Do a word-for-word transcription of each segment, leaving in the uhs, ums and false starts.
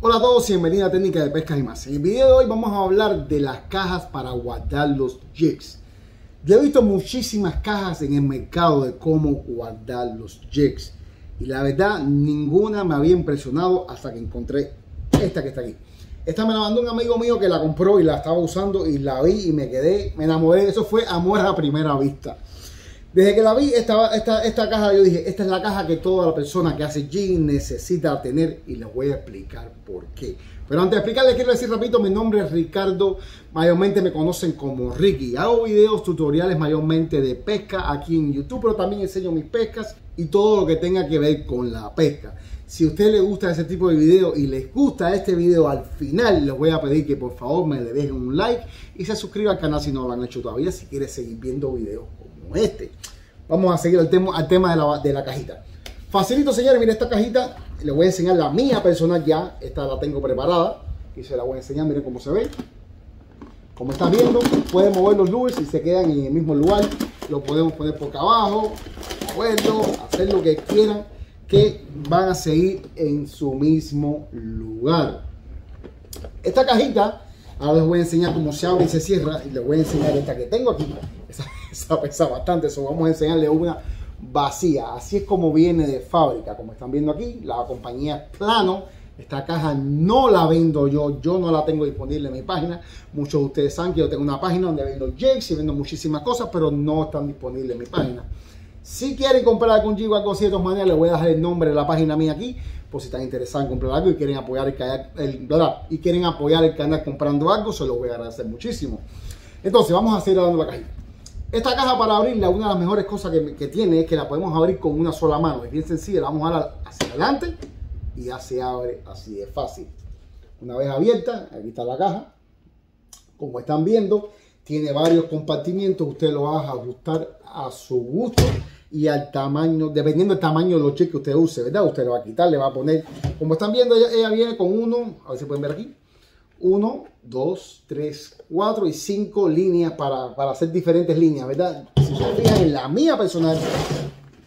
Hola a todos y bienvenidos a Técnica de Pesca y Más. En el video de hoy vamos a hablar de las cajas para guardar los jigs. Yo he visto muchísimas cajas en el mercado de cómo guardar los jigs y la verdad ninguna me había impresionado hasta que encontré esta que está aquí. Esta me la mandó un amigo mío que la compró y la estaba usando y la vi y me quedé, me enamoré. Eso fue amor a primera vista. Desde que la vi, esta, esta, esta caja, yo dije, esta es la caja que toda la persona que hace jig necesita tener y les voy a explicar por qué. Pero antes de explicarles, quiero decir, repito, mi nombre es Ricardo, mayormente me conocen como Ricky. Hago videos, tutoriales mayormente de pesca aquí en YouTube, pero también enseño mis pescas y todo lo que tenga que ver con la pesca. Si a usted le gusta ese tipo de video y les gusta este video, al final les voy a pedir que por favor me le dejen un like y se suscriban al canal si no lo han hecho todavía, si quiere seguir viendo videos este. Vamos a seguir al tema, al tema de, la, de la cajita. Facilito, señores. Miren esta cajita. Les voy a enseñar la mía personal ya. Esta la tengo preparada y se la voy a enseñar. Miren cómo se ve. Como están viendo, pueden mover los lures y se quedan en el mismo lugar. Lo podemos poner por acá abajo, moverlo, hacer lo que quieran, que van a seguir en su mismo lugar. Esta cajita, ahora les voy a enseñar cómo se abre y se cierra. Y les voy a enseñar esta que tengo aquí. Esa, esa pesa bastante, eso vamos a enseñarle una vacía. Así es como viene de fábrica, como están viendo aquí, la compañía Plano. Esta caja no la vendo yo, yo no la tengo disponible en mi página. Muchos de ustedes saben que yo tengo una página donde vendo jigs y vendo muchísimas cosas, pero no están disponibles en mi página. Si quieren comprar algún jig o algo así de todas maneras, les voy a dejar el nombre de la página mía aquí, por si están interesados en comprar algo y quieren apoyar el canal, el, ¿verdad? Y quieren apoyar el canal comprando algo, se los voy a agradecer muchísimo. Entonces, vamos a seguir dando la cajita. Esta caja para abrirla, una de las mejores cosas que, que tiene es que la podemos abrir con una sola mano. Es bien sencilla, la vamos a dar hacia adelante y ya se abre así de fácil. Una vez abierta, aquí está la caja. Como están viendo, tiene varios compartimientos. Usted lo va a ajustar a su gusto y al tamaño, dependiendo del tamaño de los jigs que usted use, ¿verdad? Usted le va a quitar, le va a poner, como están viendo, ella, ella viene con uno, a ver si pueden ver aquí, uno, dos, tres, cuatro y cinco líneas para, para hacer diferentes líneas, ¿verdad? Si se fijan en la mía personal,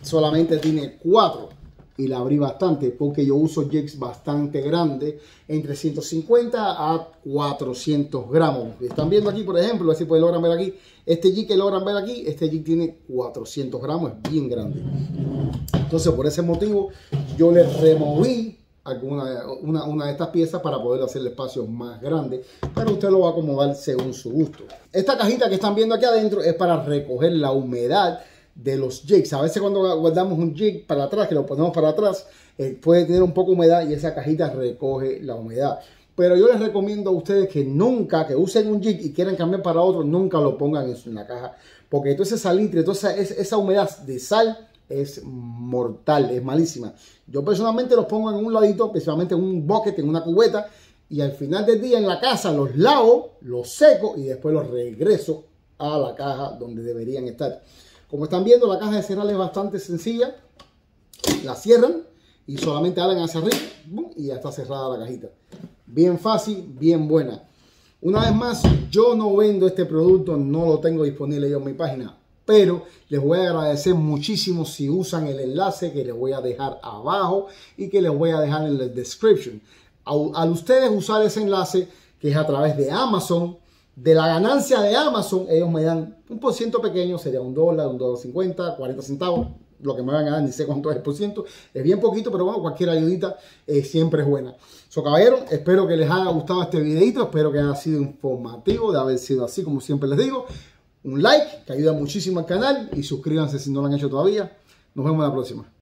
solamente tiene cuatro y la abrí bastante porque yo uso jigs bastante grandes, entre ciento cincuenta a cuatrocientos gramos. Están viendo aquí, por ejemplo, así pueden logran ver aquí, este jig que logran ver aquí, este jig tiene cuatrocientos gramos, es bien grande. Entonces, por ese motivo, yo le removí alguna una, una de estas piezas para poder hacer el espacio más grande, pero usted lo va a acomodar según su gusto. Esta cajita que están viendo aquí adentro es para recoger la humedad de los jigs. A veces cuando guardamos un jig para atrás, que lo ponemos para atrás, eh, puede tener un poco de humedad y esa cajita recoge la humedad. Pero yo les recomiendo a ustedes que nunca, que usen un jig y quieran cambiar para otro, nunca lo pongan en una caja, porque entonces ese salitre, toda esa, esa humedad de sal es mortal, es malísima. Yo personalmente los pongo en un ladito, principalmente en un bucket, en una cubeta, y al final del día en la casa los lavo, los seco y después los regreso a la caja donde deberían estar. Como están viendo, la caja de cerrar es bastante sencilla. La cierran y solamente abren hacia arriba y ya está cerrada la cajita. Bien fácil, bien buena. Una vez más, yo no vendo este producto, no lo tengo disponible yo en mi página, pero les voy a agradecer muchísimo si usan el enlace que les voy a dejar abajo y que les voy a dejar en la description. Al ustedes usar ese enlace, que es a través de Amazon, de la ganancia de Amazon, ellos me dan un por ciento pequeño, sería un dólar, un dólar cincuenta, cuarenta centavos, lo que me van a dar, ni sé cuánto es el por ciento, es bien poquito, pero bueno, cualquier ayudita eh, siempre es buena. So, caballeros, espero que les haya gustado este videito, espero que haya sido informativo, de haber sido así, como siempre les digo. Un like, que ayuda muchísimo al canal, y suscríbanse si no lo han hecho todavía. Nos vemos en la próxima.